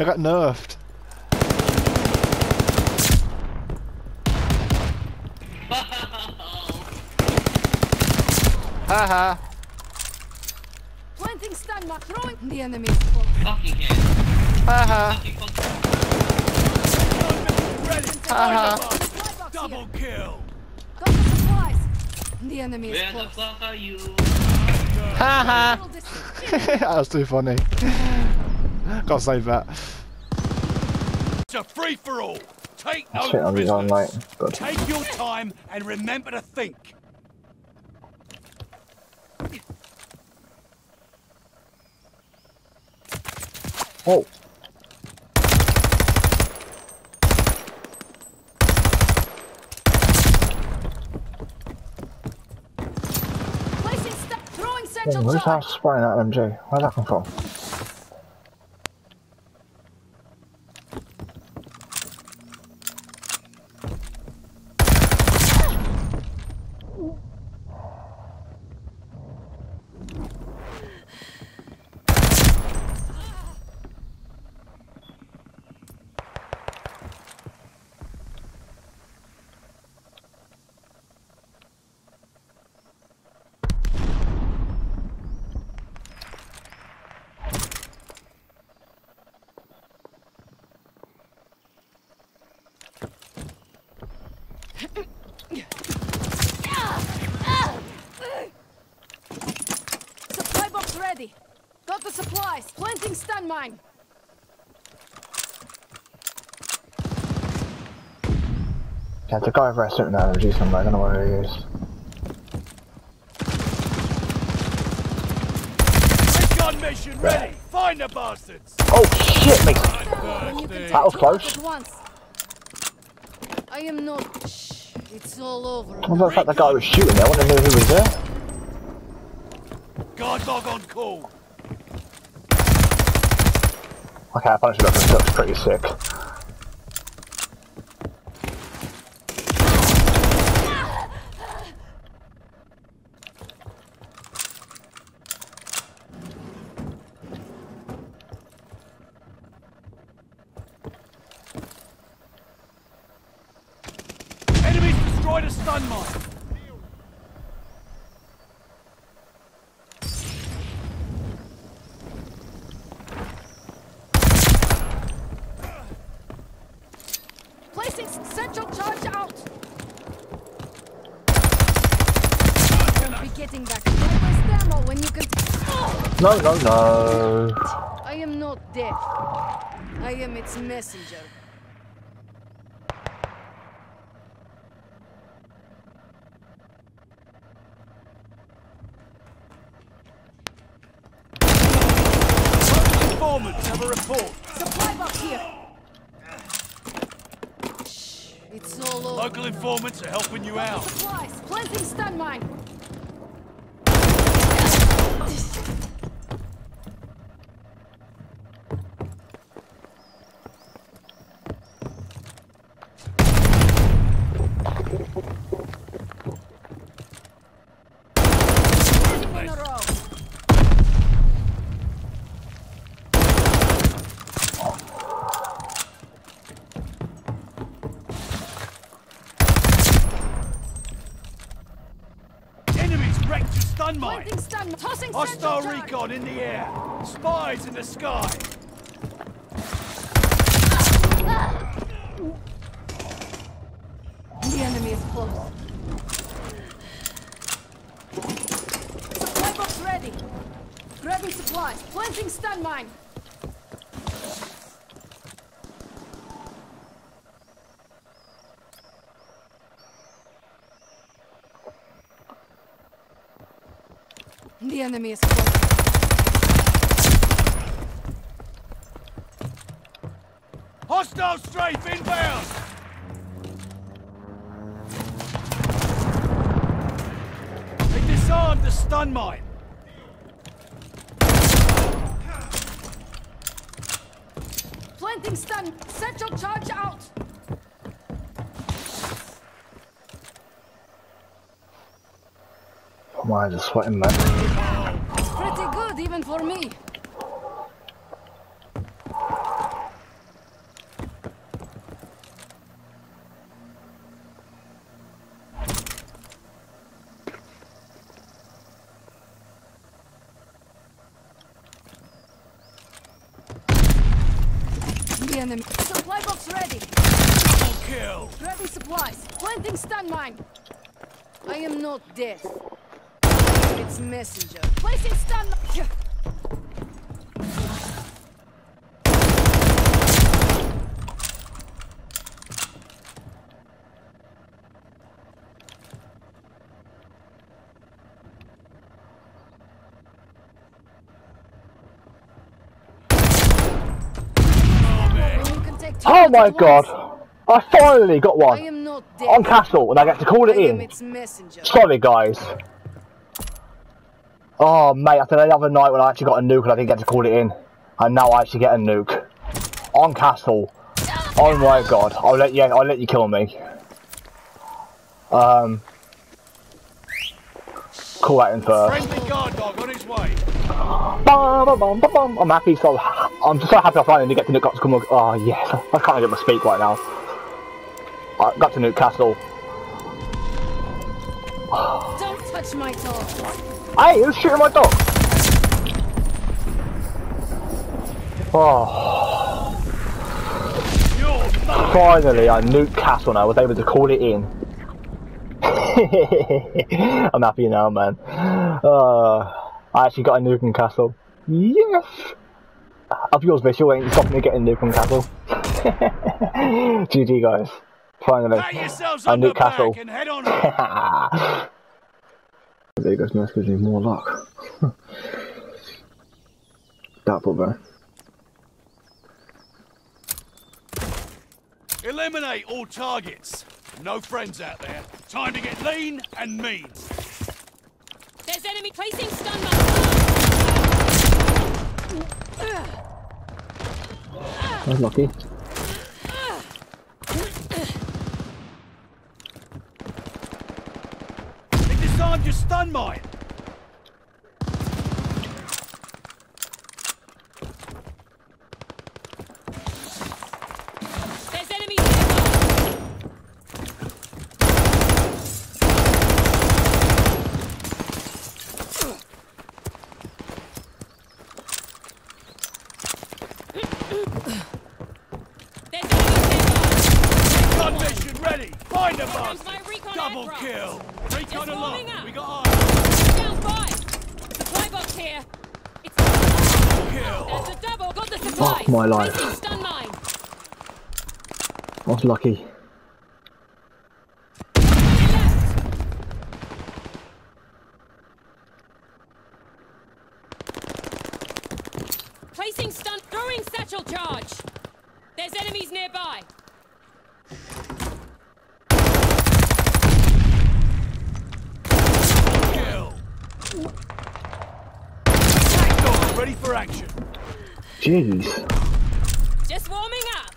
I got nerfed. Haha. Planting stun, not throwing the enemy. Fucking hell. Haha. Haha. Double kill. Got the supplies. The enemy is close. Where the fuck are you? Haha. That was too funny. Gotta save that. It's a free for all. Take no prisoners. Take your time and remember to think. Oh. Hey, where's that spying at MJ? Where'd that come from? Supply box ready. Got the supplies. Planting stun mine. Yeah, the guy over a certain energy somewhere. I don't know where he is. Recon mission ready. Find the bastards. Oh shit, mate. That was close. I am not. Shh, it's all over. I wonder if the guy was shooting there. I want to know who was there. Guard dog on call. Okay, I punched it up and stuff's pretty sick. Destroyed a stun mine. Placing central charge out. You'll be getting back to my ammo when you can. No, no, no. I am not dead. I am its messenger. Have a report. Supply box here. Shh, it's all over. Local informants are helping you out. Supplies, planting stun mine. Stun, hostile recon in the air. Spies in the sky. The enemy is close. Supply box ready. Grabbing supplies. Planting stun mine. The enemy is close. Hostile strafe inbound. They disarmed the stun mine. Planting stun. Central charge out. Why is it sweating, man? It's pretty good, even for me. the enemy. Supply box ready. Double kill. Ready supplies. Planting stun mine. I am not death. It's messenger. Placing stun mine. Oh my god! I finally got one! I am not on castle and I get to call it in. Sorry guys. Oh mate, after the other night when I actually got a nuke and I didn't get to call it in. And now I actually get a nuke. On castle. Oh my god. I'll let you kill me. Call that in first. I'm happy, so I'm just so happy I finally get to nuke Castle. Oh yes, I can't get my speak right now. I got to nuke Castle. Don't touch my dog. Hey, who's shooting my dog? Oh. Finally, I nuked Castle. Now I was able to call it in. I'm happy now, man. I actually got a nuke in Castle. Yes! Up yours, Mitchell, ain't stopping me getting nuke in Castle. GG, guys. Finally. A nuke Castle. There goes nice, gives me more luck. That put there. Eliminate all targets. No friends out there. Time to get lean and mean. There's enemy placing stun mine. That was lucky. They disarmed your stun mine. Double kill! Recon along! We got eyes! Down five! Supply box here! It's double kill! There's a double! Got the supply! Fuck my life! Stun mine! I was lucky. Placing stun! Throwing satchel charge! There's enemies nearby! Ready for action. Jeez. Just warming up.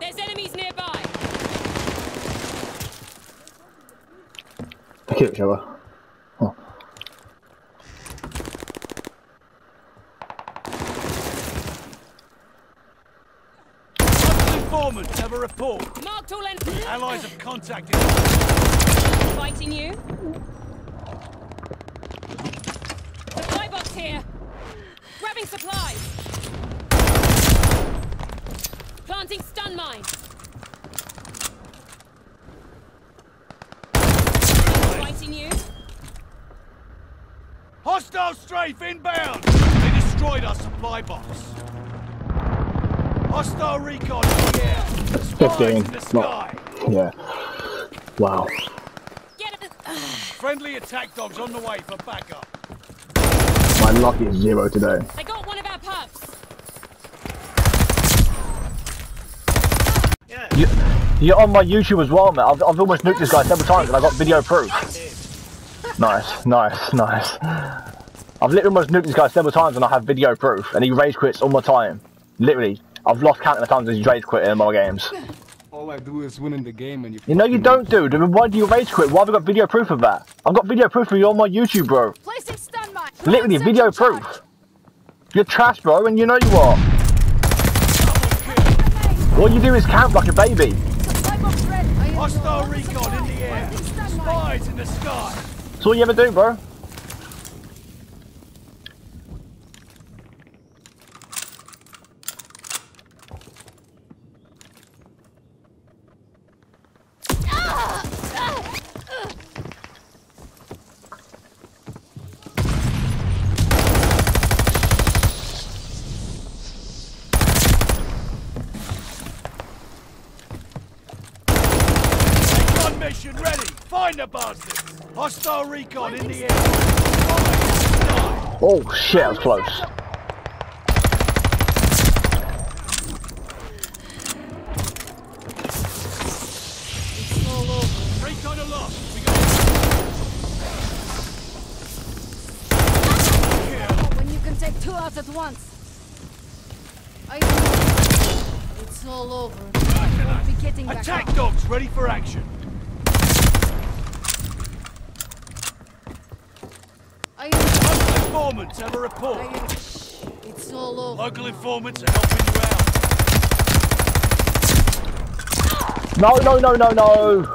There's enemies nearby. They kill each other. Oh. Informants have a report. Marked all enemies. Allies have contacted. Fighting you. Here. Grabbing supplies. Planting stun mine. Fighting you. Hostile strafe inbound. They destroyed our supply box. Hostile recon in the air. Spies in the sky. Yeah. Wow. Get it. Friendly attack dogs on the way for backup. My luck is zero today. I got one of our pups. Yeah. You're on my YouTube as well, man. I've almost nuked this guy several times and I got video proof. Nice, nice, nice. I've literally almost nuked this guy several times and I have video proof, and he rage quits all my time. Literally, I've lost count of the times he's rage quit in my games. All I do is win in the game, and you know you don't, dude. Why do you rage quit? Why have I got video proof of that? I've got video proof of you on my YouTube, bro. Literally, video proof. You're trash, bro, and you know you are. All you do is camp like a baby. Hostile recon in the air. Spies in the sky. That's all you ever do, bro. the bastards. Hostile recon in the air. Oh shit, that was close. At once. I know. It's all over. We'll be getting back. Attack dogs ready for action. Local informants have a report. It's all over. Local informants are helping you out. No.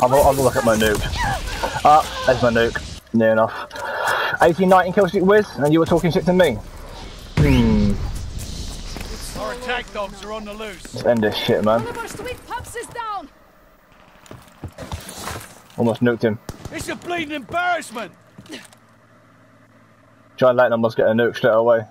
I'll look at my nuke. Ah, there's my nuke. Near enough. 18, 19 kill streak whiz, and you were talking shit to me. Our attack dogs are on the loose. Let's end this shit, man. Almost nuked him. It's a bleeding embarrassment. Giant lightning must get a nuke straight away.